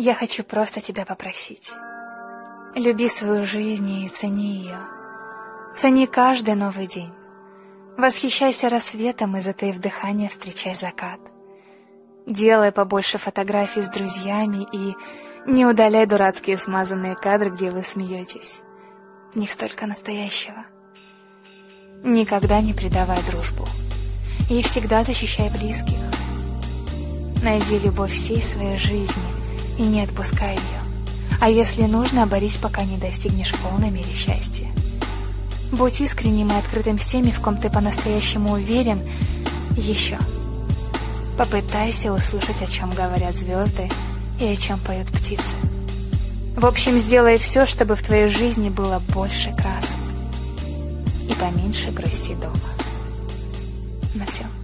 Я хочу просто тебя попросить. Люби свою жизнь и цени ее. Цени каждый новый день. Восхищайся рассветом и, затаив дыхание, встречай закат. Делай побольше фотографий с друзьями и не удаляй дурацкие смазанные кадры, где вы смеетесь. В них столько настоящего. Никогда не предавай дружбу. И всегда защищай близких. Найди любовь всей своей жизни и не отпускай ее. А если нужно, борись, пока не достигнешь в полной мере счастья. Будь искренним и открытым с теми, в ком ты по-настоящему уверен. Еще. Попытайся услышать, о чем говорят звезды и о чем поют птицы. В общем, сделай все, чтобы в твоей жизни было больше красок. И поменьше грусти дома. На все.